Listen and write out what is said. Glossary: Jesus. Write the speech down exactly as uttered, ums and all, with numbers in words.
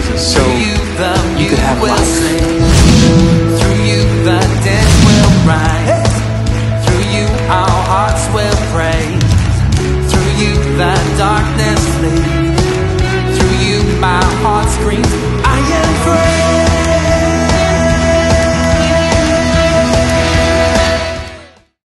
Jesus.